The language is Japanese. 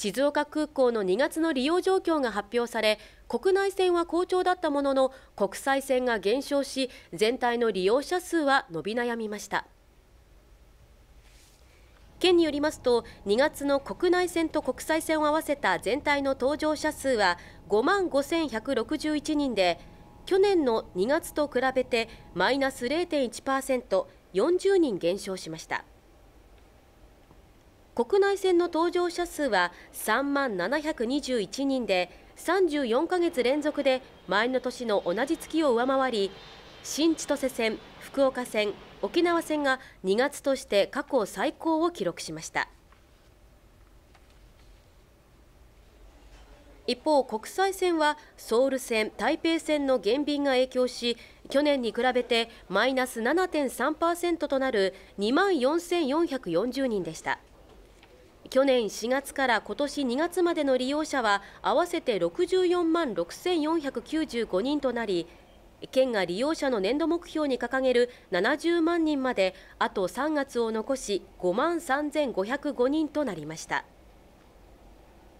静岡空港の2月の利用状況が発表され、国内線は好調だったものの、国際線が減少し、全体の利用者数は伸び悩みました。県によりますと、2月の国内線と国際線を合わせた全体の搭乗者数は55,161人で、去年の2月と比べてマイナス 0.1%、40人減少しました。国内線の搭乗者数は37,721人で、34ヶ月連続で前の年の同じ月を上回り、新千歳線、福岡線、沖縄線が2月として過去最高を記録しました。一方、国際線はソウル線、台北線の減便が影響し、去年に比べてマイナス 7.3% となる 24,440 人でした。去年4月から今年2月までの利用者は合わせて646,495 人となり、県が利用者の年度目標に掲げる70万人まであと3月を残し、53,505 人となりました。